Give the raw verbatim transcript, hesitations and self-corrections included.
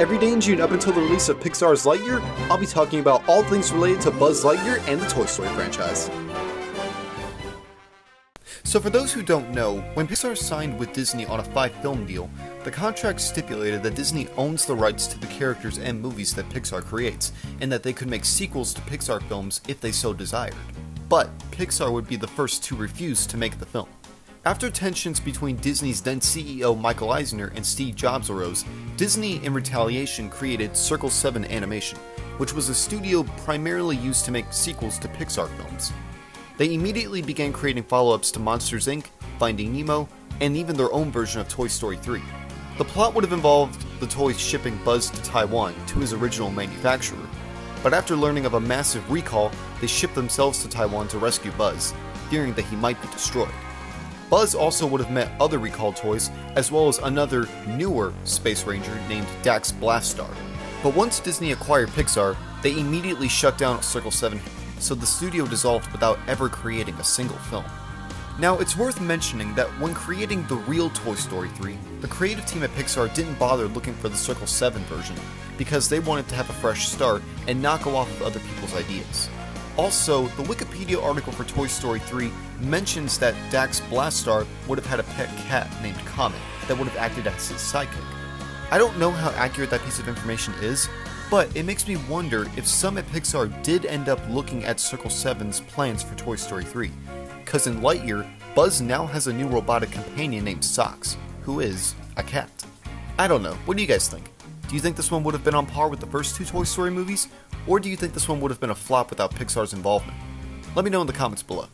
Every day in June up until the release of Pixar's Lightyear, I'll be talking about all things related to Buzz Lightyear and the Toy Story franchise. So for those who don't know, when Pixar signed with Disney on a five-film deal, the contract stipulated that Disney owns the rights to the characters and movies that Pixar creates, and that they could make sequels to Pixar films if they so desired. But Pixar would be the first to refuse to make the film. After tensions between Disney's then C E O Michael Eisner and Steve Jobs arose, Disney in retaliation created Circle seven Animation, which was a studio primarily used to make sequels to Pixar films. They immediately began creating follow-ups to Monsters Incorporated, Finding Nemo, and even their own version of Toy Story three. The plot would have involved the toys shipping Buzz to Taiwan, to his original manufacturer, but after learning of a massive recall, they shipped themselves to Taiwan to rescue Buzz, fearing that he might be destroyed. Buzz also would have met other recalled toys, as well as another, newer Space Ranger named Daxx Blastar. But once Disney acquired Pixar, they immediately shut down Circle seven, so the studio dissolved without ever creating a single film. Now, it's worth mentioning that when creating the real Toy Story three, the creative team at Pixar didn't bother looking for the Circle seven version, because they wanted to have a fresh start and not go off of other people's ideas. Also, the Wikipedia article for Toy Story three mentions that Daxx Blastar would have had a pet cat named Comet that would have acted as his sidekick. I don't know how accurate that piece of information is, but it makes me wonder if some at Pixar did end up looking at Circle seven's plans for Toy Story three, because in Lightyear, Buzz now has a new robotic companion named Sox, who is a cat. I don't know, what do you guys think? Do you think this one would have been on par with the first two Toy Story movies, or do you think this one would have been a flop without Pixar's involvement? Let me know in the comments below.